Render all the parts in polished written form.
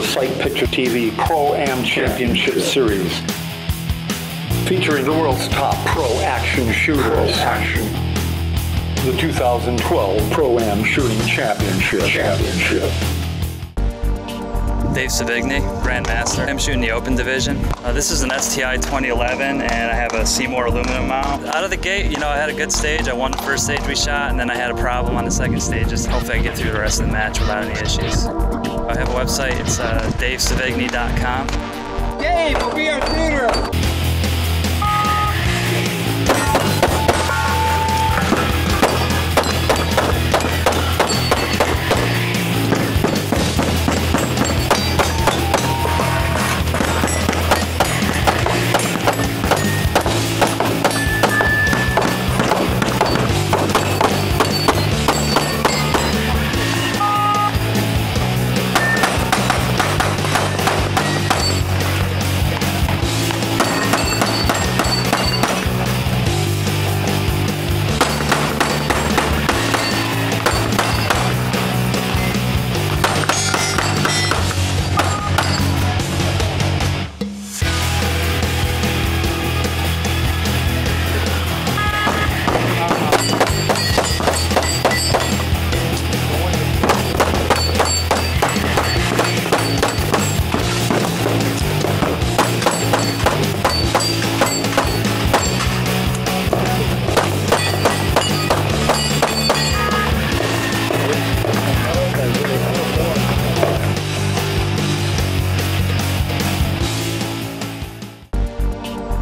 the Sight Picture TV Pro-Am Championship Series, featuring the world's top pro action shooters. The 2012 Pro-Am Shooting Championship. Dave Sevigny, Grandmaster. I'm shooting the open division. This is an STI 2011 and I have a Seymour aluminum mount. Out of the gate, you know, I had a good stage. I won the first stage we shot and then I had a problem on the second stage. Just hopefully I get through the rest of the match without any issues. I have a website, it's DaveSevigny.com. Dave will be our shooter!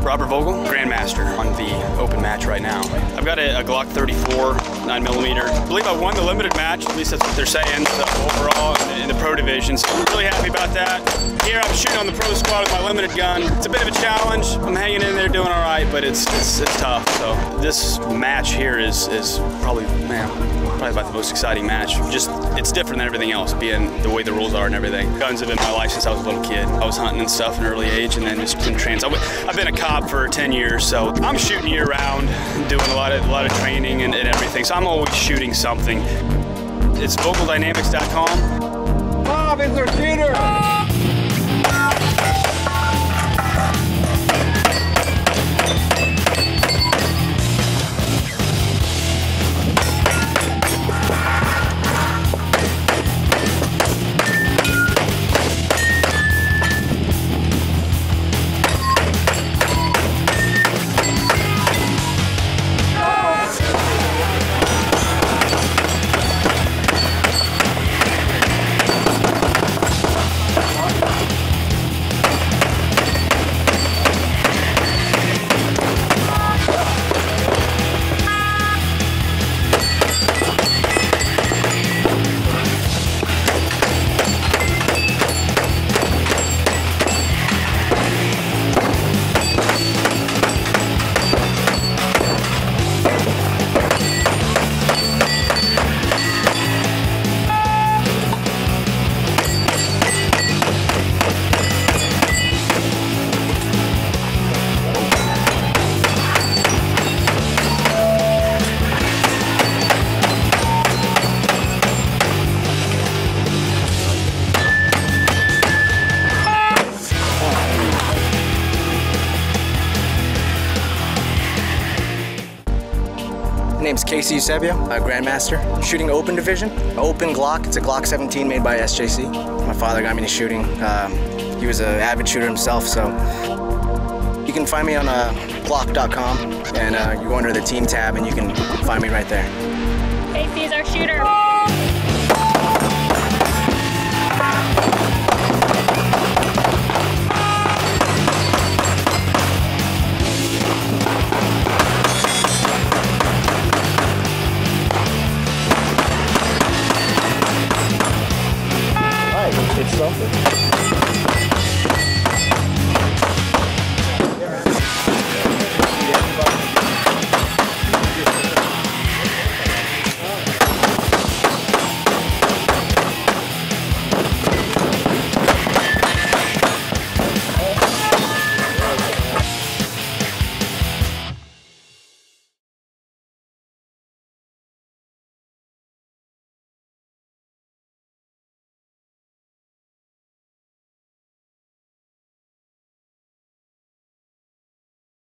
Robert Vogel, Grandmaster on the open match right now. I've got a Glock 34, 9mm. I believe I won the limited match, at least that's what they're saying, so overall in the pro division. So I'm really happy about that. Here I'm shooting on the pro squad with my limited gun. It's a bit of a challenge. I'm hanging in there doing all right, but it's tough. So this match here is probably, probably about the most exciting match. Just, it's different than everything else, being the way the rules are and everything. Guns have been my life since I was a little kid. I was hunting and stuff at an early age, and then just been I've been a cop for 10 years, so I'm shooting year round, doing a lot of training and everything. So I'm always shooting something. It's VocalDynamics.com. Bob is their shooter. My name's Casey Eusebio, a Grandmaster. I'm shooting open division, open Glock. It's a Glock 17 made by SJC. My father got me into shooting. He was an avid shooter himself, so. You can find me on Glock.com, and you go under the team tab, and you can find me right there. Casey's our shooter.